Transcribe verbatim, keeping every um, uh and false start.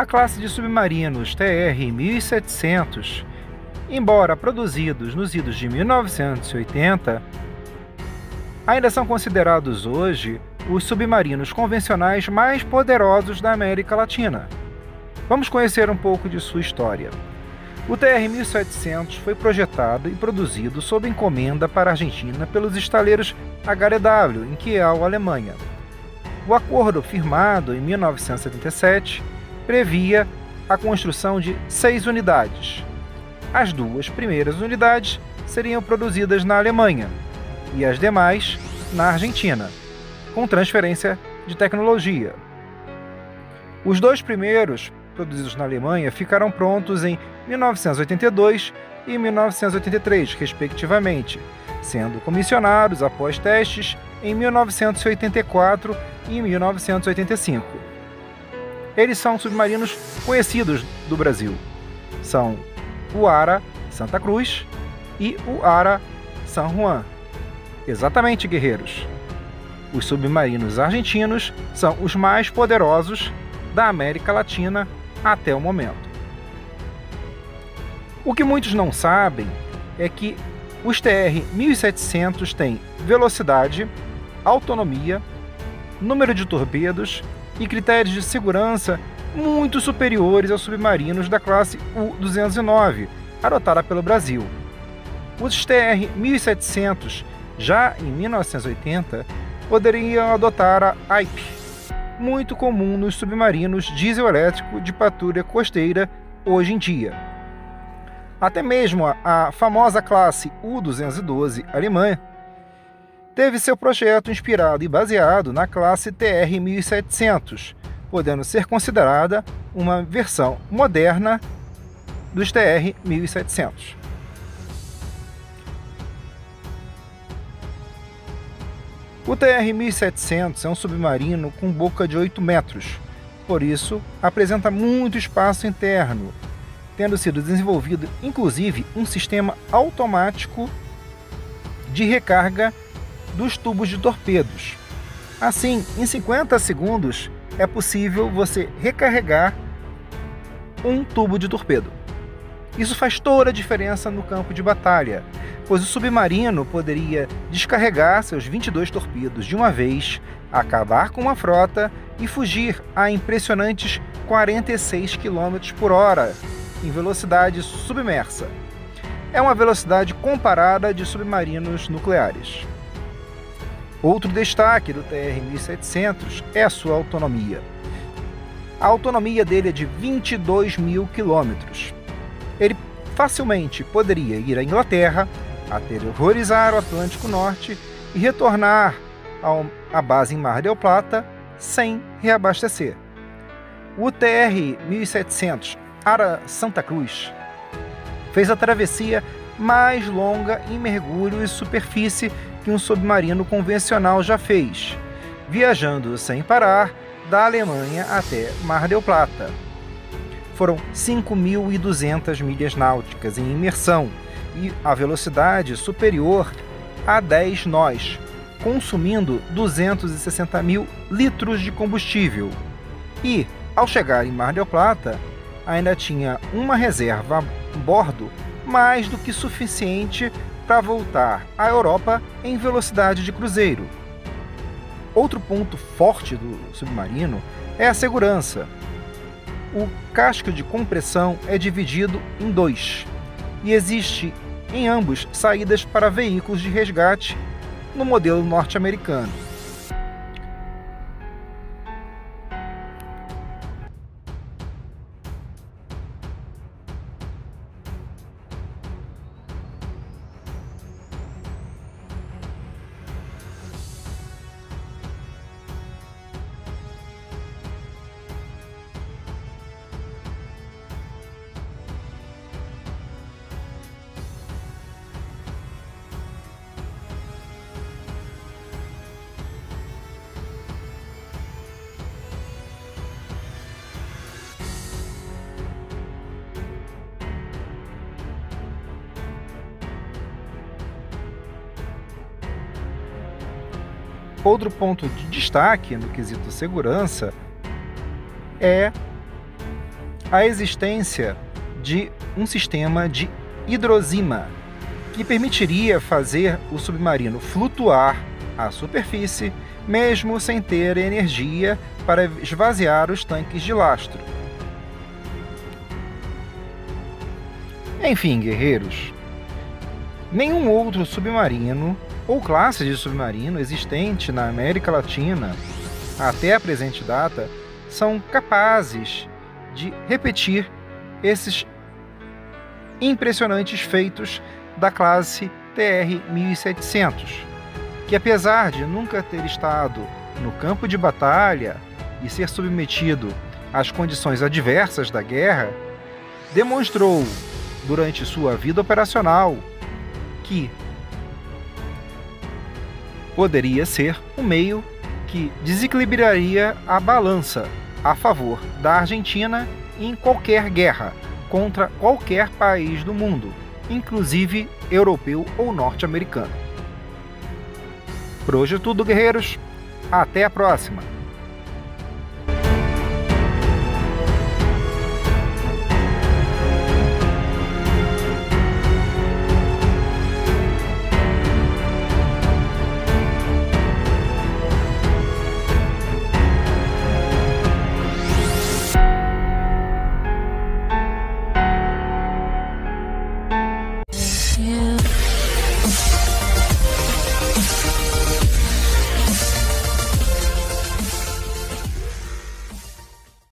A classe de submarinos T R mil e setecentos, embora produzidos nos idos de mil novecentos e oitenta, ainda são considerados hoje os submarinos convencionais mais poderosos da América Latina. Vamos conhecer um pouco de sua história. O T R mil e setecentos foi projetado e produzido sob encomenda para a Argentina pelos estaleiros H D W, em Kiel, Alemanha. O acordo firmado em mil novecentos e setenta e sete previa a construção de seis unidades. As duas primeiras unidades seriam produzidas na Alemanha e as demais na Argentina, com transferência de tecnologia. Os dois primeiros, produzidos na Alemanha, ficaram prontos em mil novecentos e oitenta e dois e mil novecentos e oitenta e três, respectivamente, sendo comissionados após testes em mil novecentos e oitenta e quatro e mil novecentos e oitenta e cinco. Eles são submarinos conhecidos do Brasil. São o ARA Santa Cruz e o ARA San Juan. Exatamente, guerreiros. Os submarinos argentinos são os mais poderosos da América Latina até o momento. O que muitos não sabem é que os T R mil e setecentos têm velocidade, autonomia, número de torpedos e critérios de segurança muito superiores aos submarinos da classe U duzentos e nove, adotada pelo Brasil. Os T R mil e setecentos, já em mil novecentos e oitenta, poderiam adotar a A I P, muito comum nos submarinos dieselétrico de patrulha costeira hoje em dia. Até mesmo a famosa classe U duzentos e doze alemã teve seu projeto inspirado e baseado na classe T R mil e setecentos, podendo ser considerada uma versão moderna dos T R mil e setecentos. O T R mil e setecentos é um submarino com boca de oito metros, por isso apresenta muito espaço interno, tendo sido desenvolvido inclusive um sistema automático de recarga dos tubos de torpedos. Assim, em cinquenta segundos é possível você recarregar um tubo de torpedo. Isso faz toda a diferença no campo de batalha, pois o submarino poderia descarregar seus vinte e dois torpedos de uma vez, acabar com uma frota e fugir a impressionantes quarenta e seis quilômetros por hora em velocidade submersa. É uma velocidade comparada de submarinos nucleares. Outro destaque do T R mil e setecentos é a sua autonomia. A autonomia dele é de vinte e dois mil quilômetros. Ele facilmente poderia ir à Inglaterra, aterrorizar o Atlântico Norte e retornar à base em Mar del Plata sem reabastecer. O T R mil e setecentos ARA Santa Cruz fez a travessia mais longa em mergulho e superfície que um submarino convencional já fez, viajando sem parar da Alemanha até Mar del Plata. Foram cinco mil e duzentas milhas náuticas em imersão e a velocidade superior a dez nós, consumindo duzentos e sessenta mil litros de combustível. E, ao chegar em Mar del Plata, ainda tinha uma reserva a bordo mais do que suficiente para voltar à Europa em velocidade de cruzeiro. Outro ponto forte do submarino é a segurança. O casco de compressão é dividido em dois e existe em ambos saídas para veículos de resgate no modelo norte-americano. Outro ponto de destaque no quesito segurança é a existência de um sistema de hidrozima, que permitiria fazer o submarino flutuar à superfície, mesmo sem ter energia para esvaziar os tanques de lastro. Enfim, guerreiros, nenhum outro submarino ou classe de submarino existente na América Latina até a presente data são capazes de repetir esses impressionantes feitos da classe T R mil e setecentos, que apesar de nunca ter estado no campo de batalha e ser submetido às condições adversas da guerra, demonstrou durante sua vida operacional que poderia ser um meio que desequilibraria a balança a favor da Argentina em qualquer guerra contra qualquer país do mundo, inclusive europeu ou norte-americano. Por hoje é tudo, guerreiros. Até a próxima!